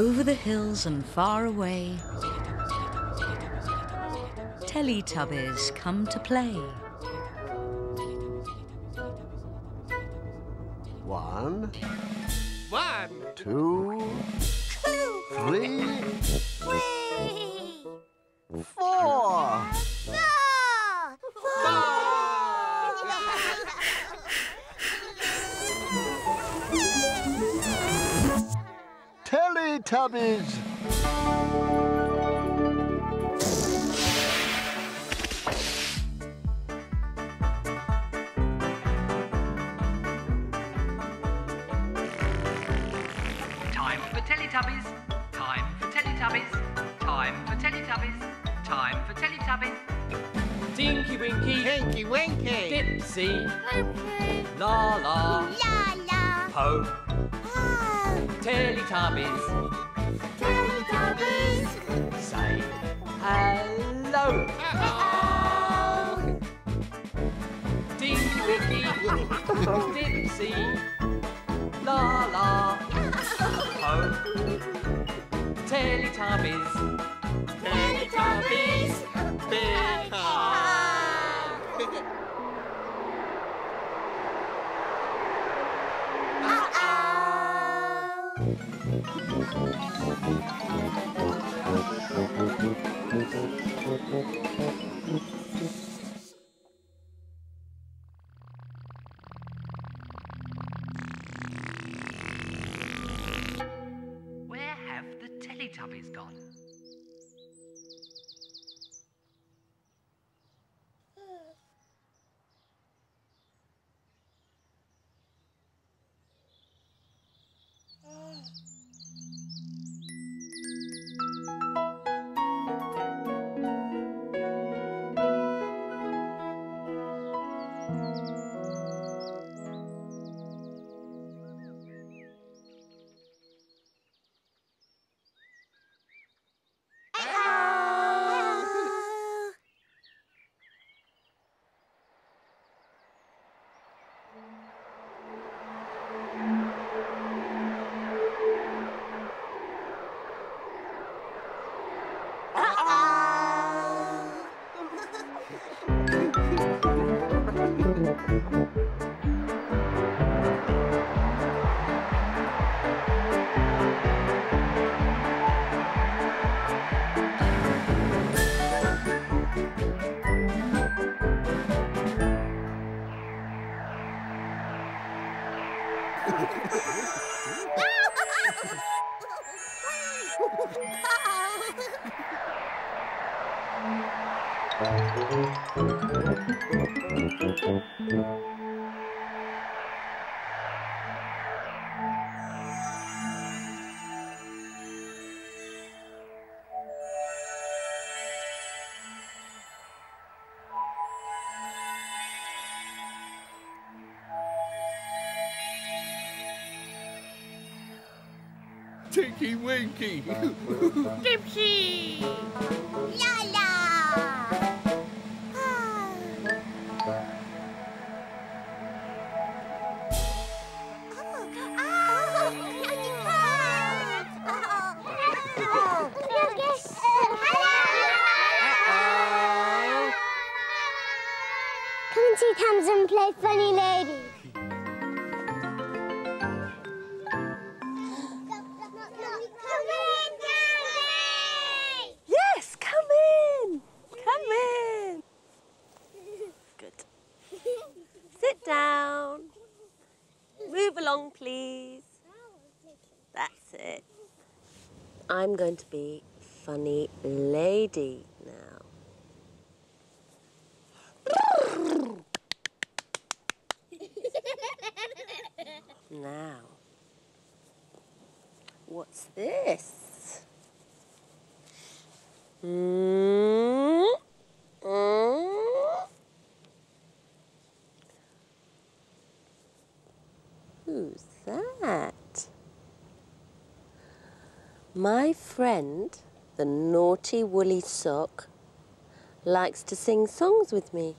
Over the hills and far away, Teletubbies come to play. 1, 2, 3, 4. Teletubbies. Time for Teletubbies. Time for Teletubbies. Time for Teletubbies. Time for Teletubbies. Tinky Winky. Tinky Winky. Dipsy. Laa-Laa. Laa-Laa. Po. Teletubbies. Teletubbies. Say hello. Hello. Tinky Winky. Dipsy. Laa-Laa. Po. Teletubbies. Teletubbies. Big hug. Where have the Teletubbies gone? Tinky Winky! Dipsy! Laa-Laa! Come and see Tams and play Funny Lady. Please. That's it. I'm going to be Funny Lady now. Now, what's this? Who's that? My friend, the naughty woolly sock, likes to sing songs with me.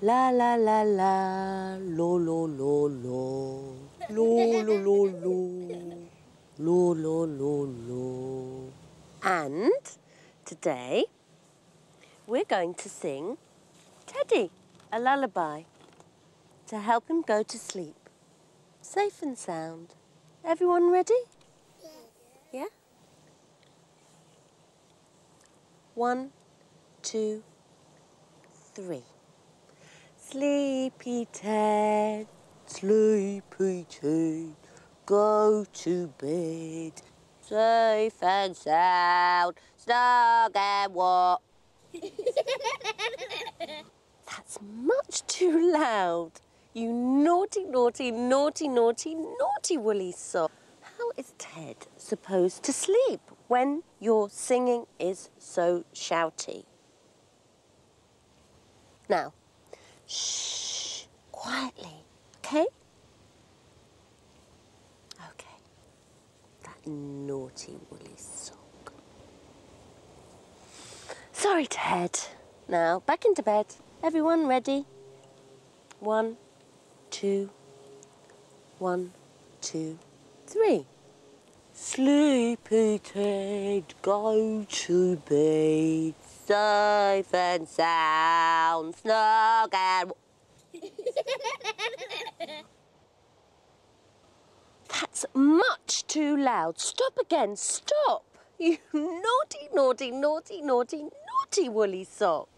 La la la la, lo lo lo lo, lo lo lo lo, lo lo lo lo. And today we're going to sing Teddy a lullaby to help him go to sleep, safe and sound. Everyone ready? Yeah? 1, 2, 3. Sleepy Ted, go to bed. Safe and sound, snug and warm. That's much too loud. You naughty, naughty, naughty, naughty, naughty woolly sock. How is Ted supposed to sleep when your singing is so shouty? Now, shh, quietly, okay? Okay, that naughty woolly sock. Sorry, Ted. Now, back into bed. Everyone ready? 1, 2, 1, 2, 3. Sleepy Ted, go to bed. Safe and sound, snug and... That's much too loud. Stop again, stop. You naughty, naughty, naughty, naughty, naughty woolly sock.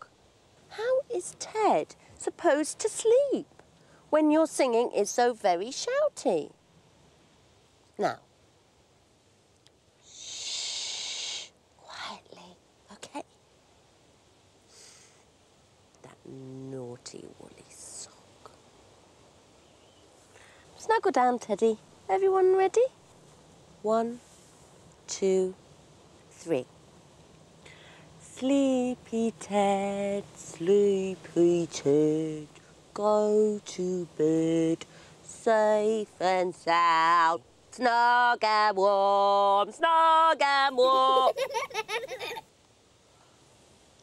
How is Ted supposed to sleep when your singing is so very shouty? Now, shh, quietly, okay? Naughty woolly sock. Snuggle down, Teddy. Everyone ready? 1, 2, 3. Sleepy Ted, go to bed. Safe and sound, snug and warm, snug and warm.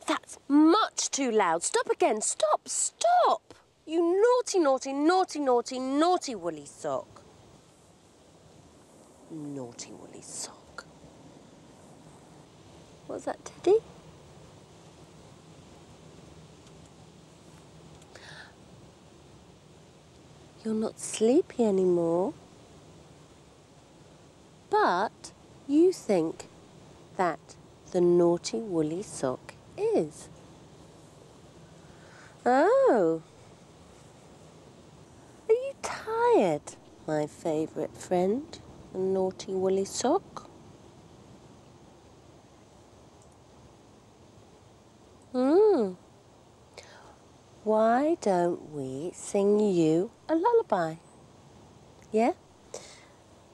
That's much too loud. Stop again. Stop, stop. You naughty, naughty, naughty, naughty, naughty woolly sock. Naughty woolly sock. What's that, Teddy? You're not sleepy anymore, but you think that the naughty woolly sock is. Oh, are you tired, my favourite friend, the naughty woolly sock? Why don't we sing you a lullaby? Yeah?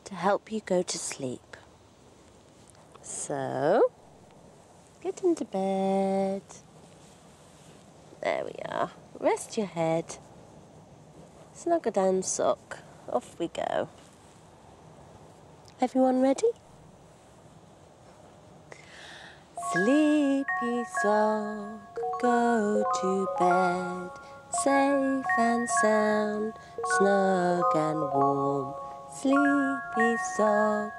To help you go to sleep. So, get into bed. There we are. Rest your head. Snuggle down, sock. Off we go. Everyone ready? Sleepy sock, go to bed. Safe and sound, snug and warm. Sleepy sock,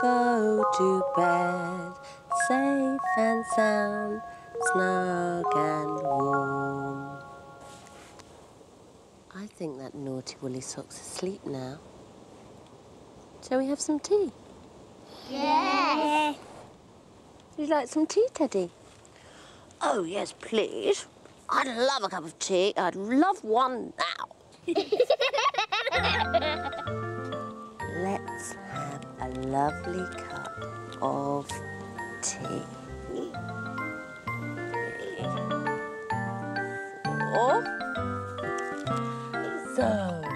go to bed. Safe and sound, snug and warm. I think that naughty woolly sock's asleep now. Shall we have some tea? Yes! Would you like some tea, Teddy? Oh, yes, please. I'd love a cup of tea. I'd love one now. Let's have a lovely cup of tea. 4. So,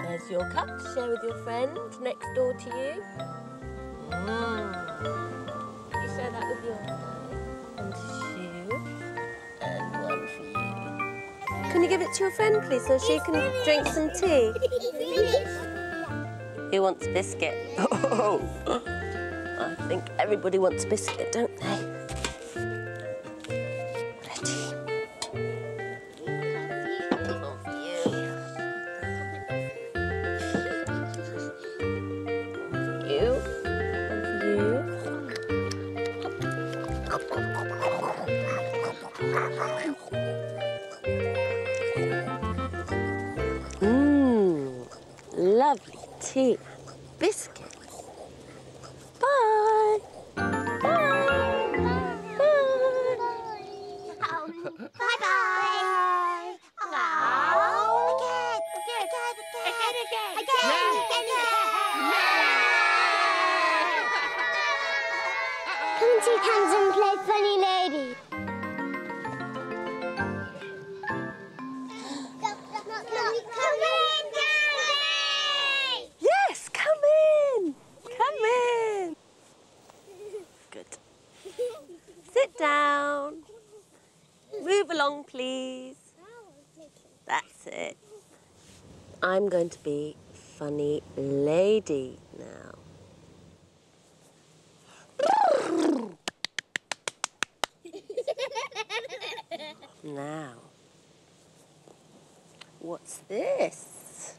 there's your cup to share with your friend next door to you. You share that with your and you, and one for you. Can you give it to your friend, please, so she can drink some tea? Who wants a biscuit? I think everybody wants a biscuit, don't they? Ready? tea and biscuits. Bye. Bye. Bye. Bye. Bye. Bye. Oh, again. Pinty comes and play Funny Lady. Down. Move along, please. That's it. I'm going to be Funny Lady now. Now, what's this?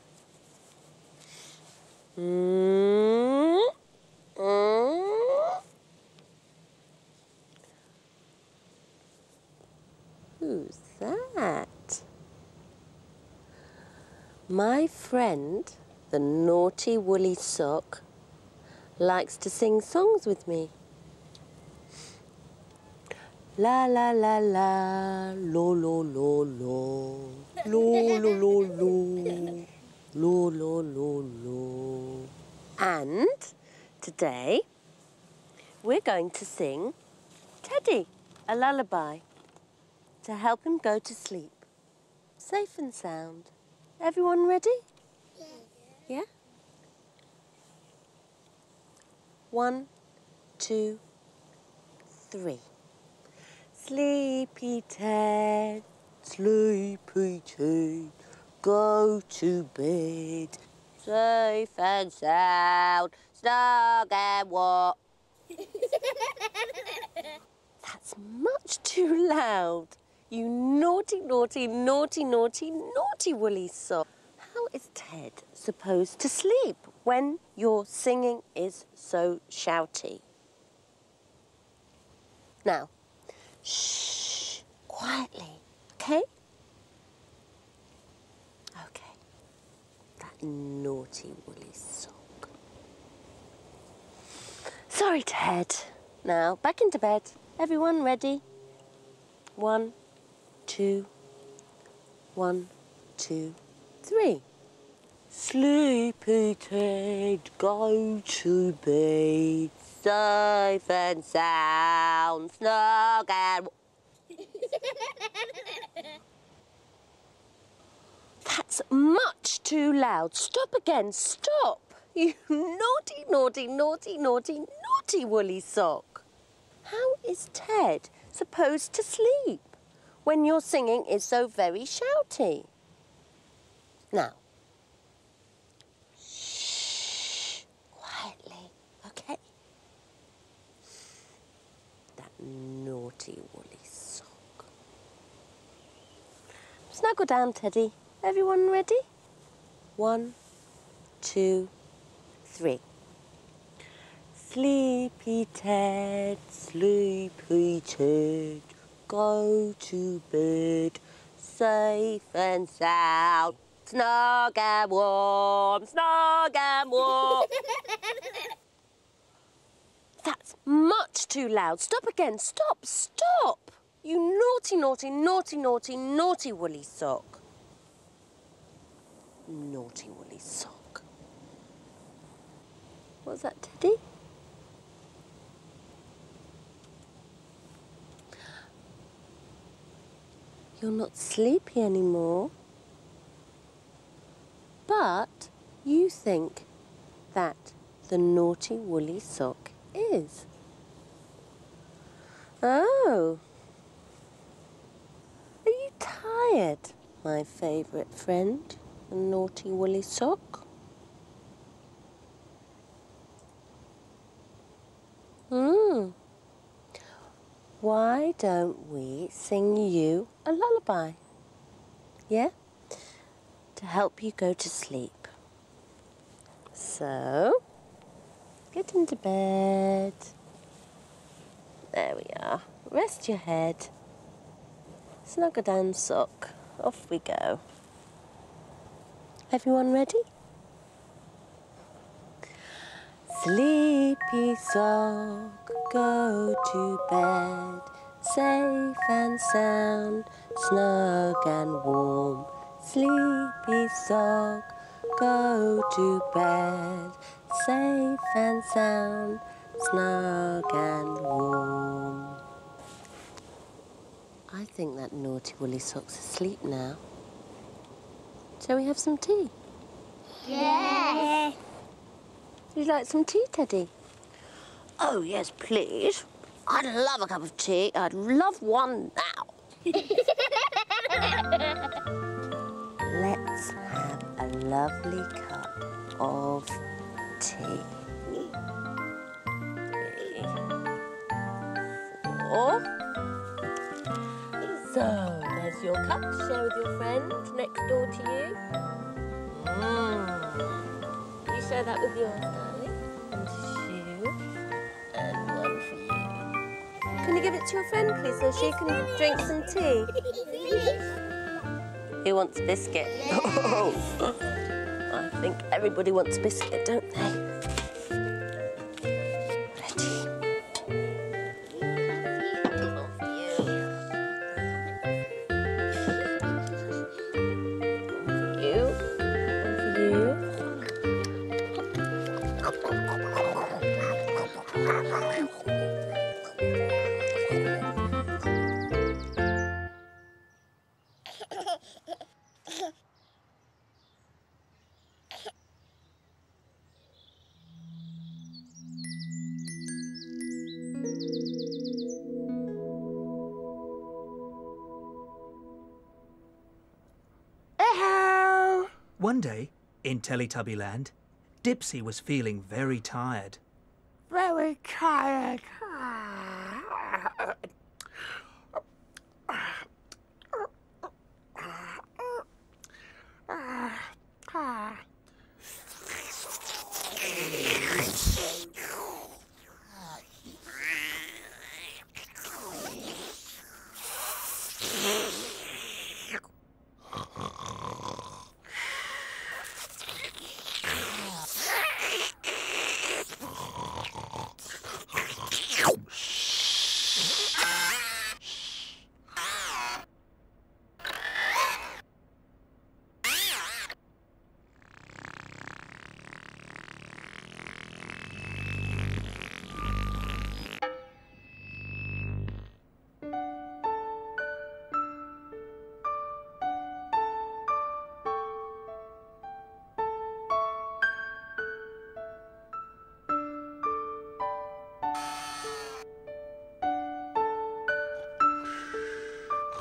Who's that? My friend, the naughty woolly sock, likes to sing songs with me. La la la la, lo lo lo lo, lo lo lo lo, lo lo lo lo. And today we're going to sing Teddy a lullaby to help him go to sleep, safe and sound. Everyone ready? Yeah. Yeah? 1, 2, 3. Sleepy Ted, go to bed. Safe and sound, snug and warm. That's much too loud. You naughty, naughty, naughty, naughty, naughty woolly sock. How is Ted supposed to sleep when your singing is so shouty? Now, shh, quietly, okay? Okay, that naughty woolly sock. Sorry, Ted. Now, back into bed. Everyone ready? 1, 2, 1, 2, 3. Sleepy Ted, go to bed, safe and sound, snug and... That's much too loud. Stop again, stop. You naughty, naughty, naughty, naughty, naughty woolly sock. How is Ted supposed to sleep when your singing is so very shouty? Now, shh, quietly, okay? That naughty woolly sock. Snuggle down, Teddy. Everyone ready? 1, 2, 3. Sleepy Ted, go to bed, safe and sound, snug and warm, snug and warm. That's much too loud. Stop again. Stop, stop. You naughty, naughty, naughty, naughty, naughty woolly sock. Naughty woolly sock. What's that, Teddy? You're not sleepy anymore, but you think that the naughty woolly sock is. Oh, are you tired, my favourite friend, the naughty woolly sock? Why don't we sing you a lullaby, yeah? To help you go to sleep. So, get into bed. There we are. Rest your head. Snuggle down, sock. Off we go. Everyone ready? Sleepy sock, go to bed, safe and sound, snug and warm. Sleepy sock, go to bed, safe and sound, snug and warm. I think that naughty woolly sock's asleep now. Shall we have some tea? Yes! Would you like some tea, Teddy? Oh, yes, please. I'd love a cup of tea. I'd love one now. Let's have a lovely cup of tea. So, there's your cup to share with your friend next door to you. You share that with yours, darling. And you. And one for you. Can you give it to your friend, please, so she can drink some tea? Who wants a biscuit? I think everybody wants a biscuit, don't they? One day, in Teletubby Land, Dipsy was feeling very tired. Very tired.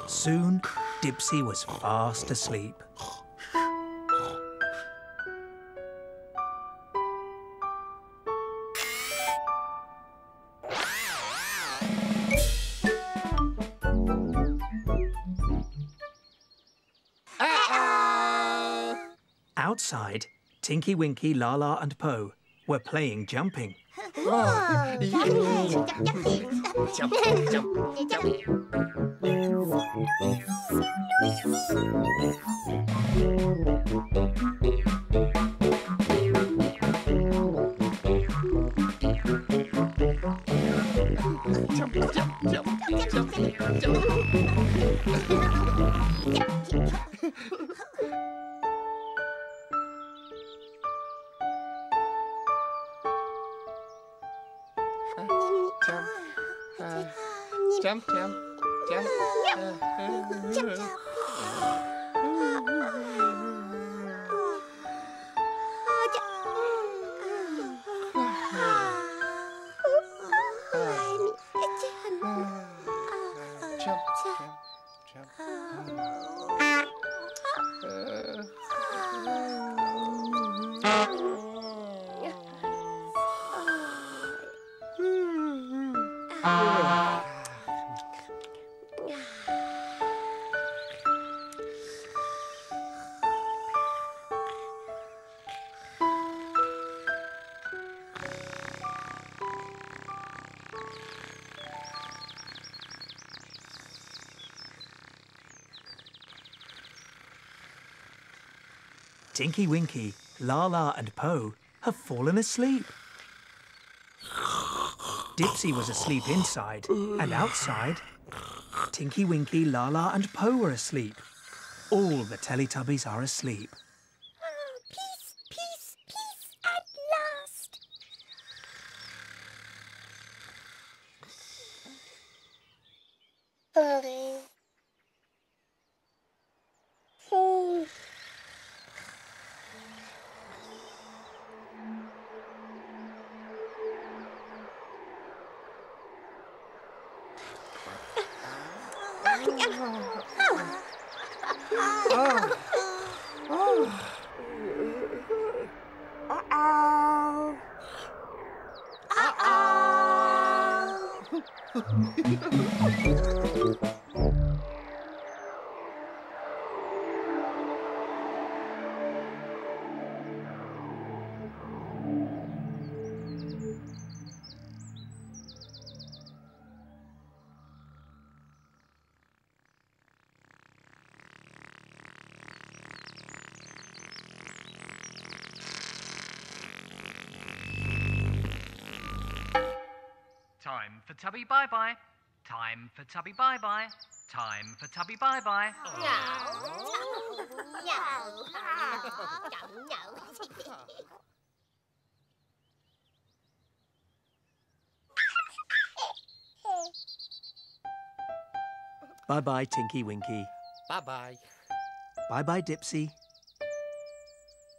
Soon, Dipsy was fast asleep. Outside, Tinky Winky, Laa-Laa and Po were playing jumping. Whoa. Jump, jump, jump, jump. Jump, jump. Jump, jump, jump, jump. Tinky Winky, Laa-Laa and Po have fallen asleep. Dipsy was asleep inside, and outside, Tinky Winky, Laa-Laa and Po were asleep. All the Teletubbies are asleep. Oh, peace, peace, peace at last. Time for Tubby bye-bye. Time for Tubby bye-bye. Time for Tubby bye-bye. No. No. No. No. Bye-bye, Tinky Winky. Bye-bye. Bye-bye, Dipsy.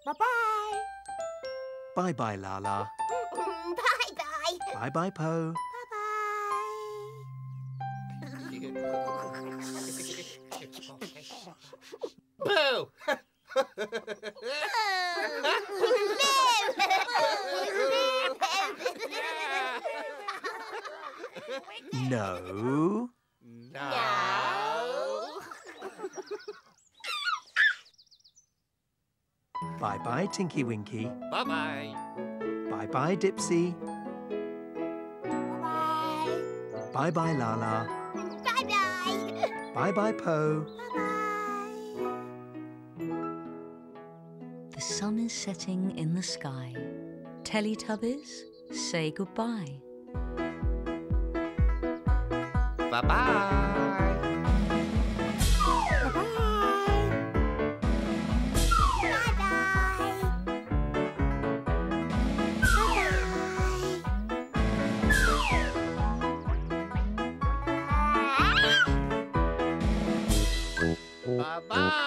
Bye-bye. Bye-bye, Laa-Laa. Bye-bye. Bye-bye, Po. Boo! No. No. Bye-bye, Tinky Winky. Bye-bye. Bye-bye, Dipsy. Bye-bye. Bye-bye, Laa-Laa. Bye-bye. Bye-bye, Po. The sun is setting in the sky. Teletubbies, say goodbye. Bye-bye. Bye-bye.